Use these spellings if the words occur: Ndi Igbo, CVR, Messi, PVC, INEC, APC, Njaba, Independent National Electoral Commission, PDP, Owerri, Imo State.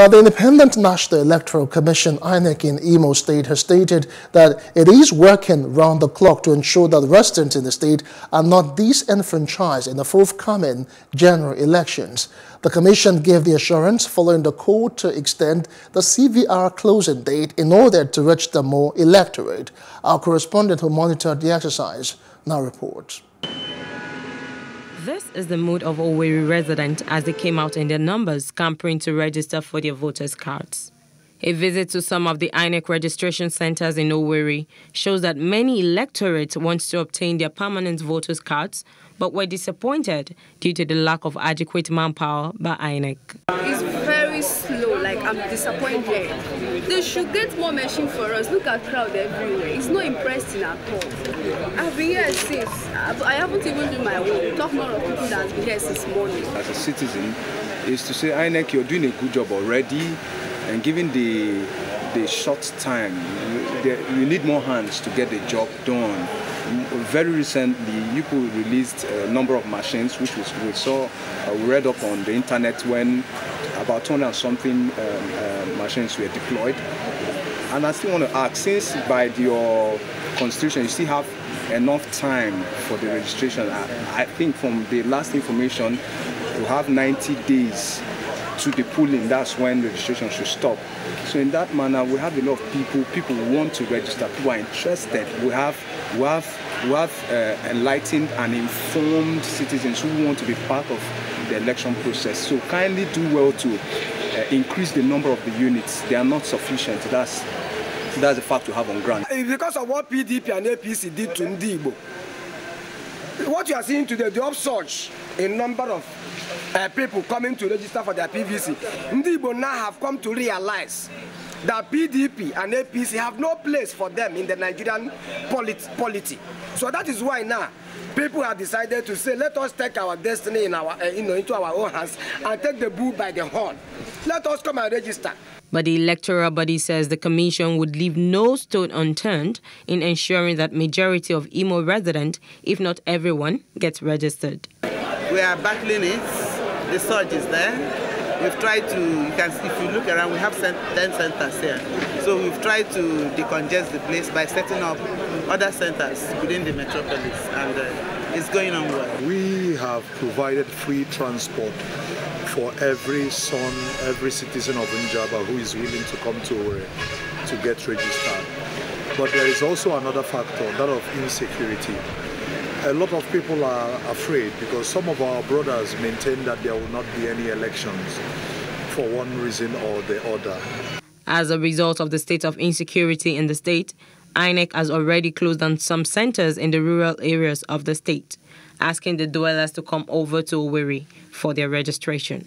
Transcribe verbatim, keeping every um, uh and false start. Now, the Independent National Electoral Commission, I N E C, in Imo State has stated that it is working round the clock to ensure that residents in the state are not disenfranchised in the forthcoming general elections. The Commission gave the assurance following the call to extend the C V R closing date in order to reach the more electorate. Our correspondent who monitored the exercise now reports. This is the mood of Owerri residents as they came out in their numbers, campering to register for their voters' cards. A visit to some of the I N E C registration centres in Owerri shows that many electorates want to obtain their permanent voters' cards, but were disappointed due to the lack of adequate manpower by I N E C. It's very slow, like I'm disappointed. They should get more machine for us. Look at crowd everywhere. It's not impressive at all. I've been here since. I haven't even done my work. Talk more of people that have been here since morning. As a citizen, is to say, I N E C, you're doing a good job already, and given the, the short time, you, the, you need more hands to get the job done. Very recently, I N E C released a number of machines, which was, we saw, uh, we read up on the internet when about two hundred and something um, uh, machines were deployed. And I still want to ask, since by your constitution, you still have enough time for the registration, I, I think from the last information, you have ninety days. To the polling, that's when registration should stop. So in that manner, we have a lot of people, people want to register, people are interested. We have, we have, we have uh, enlightened and informed citizens who want to be part of the election process. So kindly do well to uh, increase the number of the units. They are not sufficient. That's, that's a fact we have on ground. Because of what P D P and A P C did to Ndi Igbo, what you are seeing today, the upsurge in number of Uh, people coming to register for their P V C. Ndi Igbo now have come to realize that P D P and A P C have no place for them in the Nigerian polit polity. So that is why now people have decided to say, let us take our destiny in our, uh, you know, into our own hands and take the bull by the horn. Let us come and register. But the electoral body says the commission would leave no stone unturned in ensuring that majority of Imo residents, if not everyone, gets registered. We are battling it. The surge is there. We've tried to, you can, if you look around, we have ten centers here. So we've tried to decongest the place by setting up other centers within the metropolis, and uh, it's going on well. We have provided free transport for every son, every citizen of Njaba who is willing to come to Owerri to get registered. But there is also another factor, that of insecurity. A lot of people are afraid because some of our brothers maintain that there will not be any elections for one reason or the other. As a result of the state of insecurity in the state, I N E C has already closed down some centers in the rural areas of the state, asking the dwellers to come over to Owerri for their registration.